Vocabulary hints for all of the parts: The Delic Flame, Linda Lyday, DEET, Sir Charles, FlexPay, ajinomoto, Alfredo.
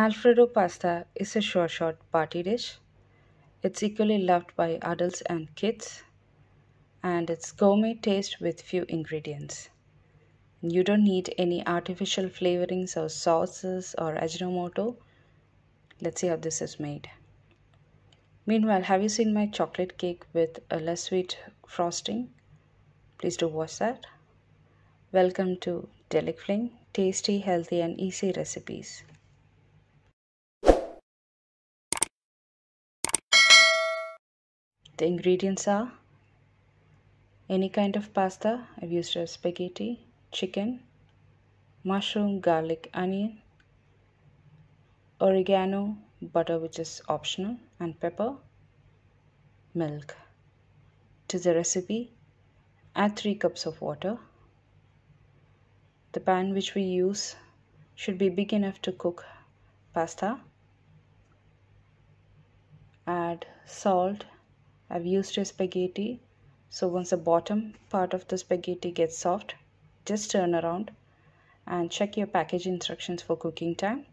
Alfredo pasta is a sure shot party dish. It's equally loved by adults and kids, and it's gourmet taste with few ingredients. You don't need any artificial flavorings or sauces or ajinomoto. Let's see how this is made. Meanwhile, have you seen my chocolate cake with a less sweet frosting? Please do watch that. Welcome to Delic Flame, tasty, healthy and easy recipes. The ingredients are any kind of pasta. I've used spaghetti, chicken, mushroom, garlic, onion, oregano, butter which is optional, and pepper, milk. To the recipe, add 3 cups of water. The pan which we use should be big enough to cook pasta. Add salt. I've used a spaghetti, so once the bottom part of the spaghetti gets soft, just turn around and check your package instructions for cooking time.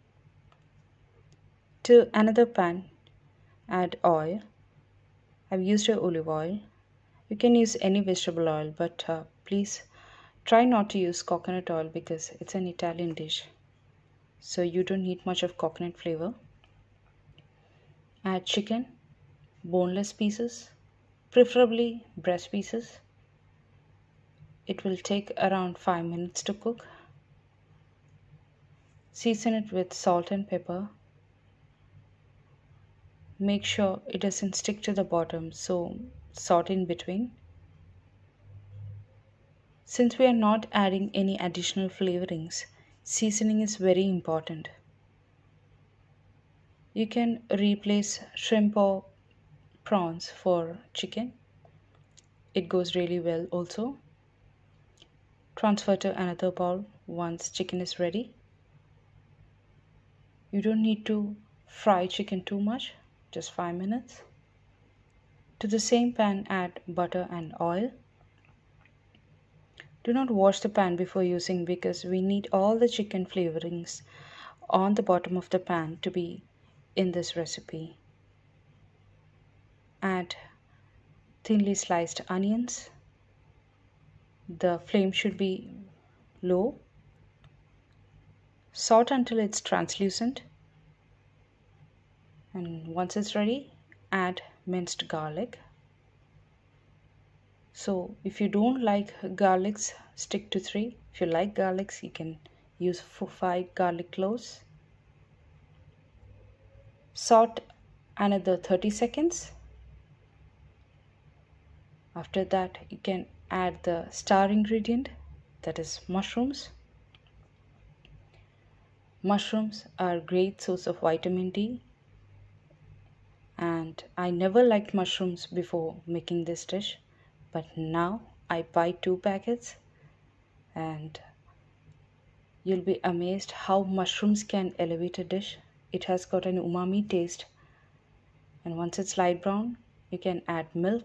To another pan, add oil. I've used olive oil. You can use any vegetable oil, but please try not to use coconut oil because it's an Italian dish, so you don't need much of coconut flavor. Add chicken, boneless pieces, preferably breast pieces. It will take around 5 minutes to cook. Season it with salt and pepper. Make sure it doesn't stick to the bottom, so salt in between. Since we are not adding any additional flavorings, seasoning is very important. You can replace shrimp or prawns for chicken. It goes really well also. Transfer to another bowl once chicken is ready. You don't need to fry chicken too much, just 5 minutes. To the same pan, add butter and oil. Do not wash the pan before using because we need all the chicken flavorings on the bottom of the pan to be in this recipe. Add thinly sliced onions. The flame should be low. Saute until it's translucent, and once it's ready, add minced garlic. So if you don't like garlics, stick to 3. If you like garlics, you can use 5 garlic cloves. Saute another 30 seconds. After that, you can add the star ingredient, that is mushrooms. Mushrooms are a great source of vitamin D, and I never liked mushrooms before making this dish, but now I buy 2 packets and you'll be amazed how mushrooms can elevate a dish. It has got an umami taste, and once it's light brown, you can add milk.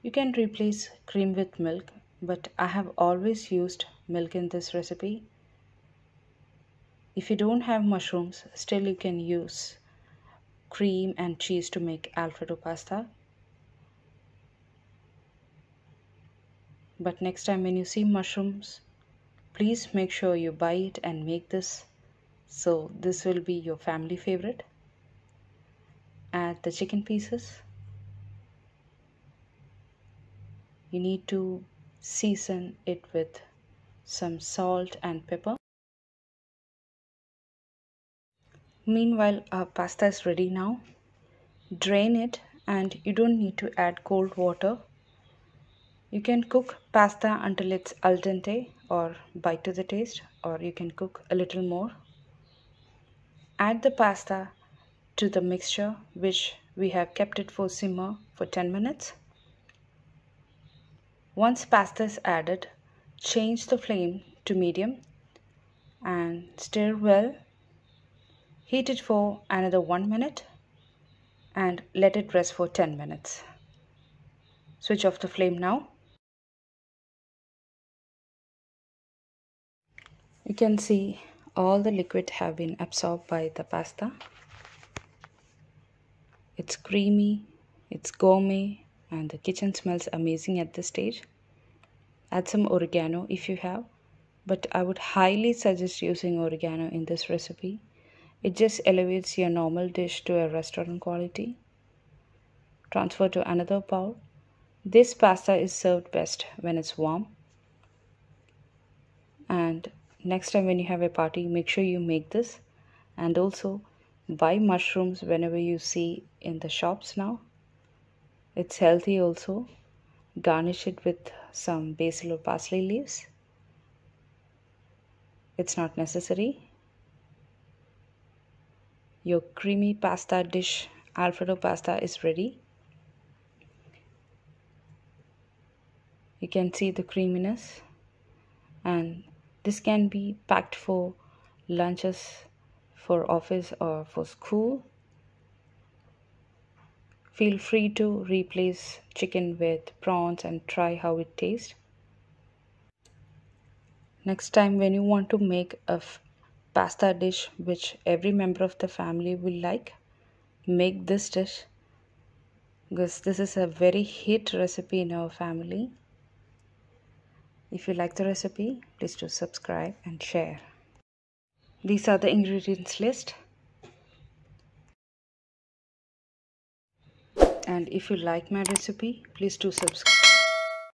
You can replace cream with milk, but I have always used milk in this recipe. If you don't have mushrooms, still you can use cream and cheese to make Alfredo pasta. But next time when you see mushrooms, please make sure you buy it and make this, so this will be your family favorite. Add the chicken pieces. You need to season it with some salt and pepper. Meanwhile, our pasta is ready now. Drain it, and you don't need to add cold water. You can cook pasta until it's al dente or bite to the taste, or you can cook a little more. Add the pasta to the mixture, which we have kept it for simmer for 10 minutes. Once pasta is added, change the flame to medium and stir well. Heat it for another 1 minute and let it rest for 10 minutes. Switch off the flame now. You can see all the liquid have been absorbed by the pasta. It's creamy, it's gourmet, and the kitchen smells amazing at this stage. Add some oregano if you have, but I would highly suggest using oregano in this recipe. It just elevates your normal dish to a restaurant quality. Transfer to another bowl. This pasta is served best when it's warm. And next time when you have a party, make sure you make this. And also buy mushrooms whenever you see in the shops now. It's healthy also. Garnish it with some basil or parsley leaves. It's not necessary. Your creamy pasta dish, Alfredo pasta, is ready. You can see the creaminess, and this can be packed for lunches, for office, or for school. Feel free to replace chicken with prawns and try how it tastes. Next time when you want to make a pasta dish which every member of the family will like, make this dish, because this is a very hit recipe in our family. If you like the recipe, please do subscribe and share. These are the ingredients list. And if you like my recipe, please do subscribe.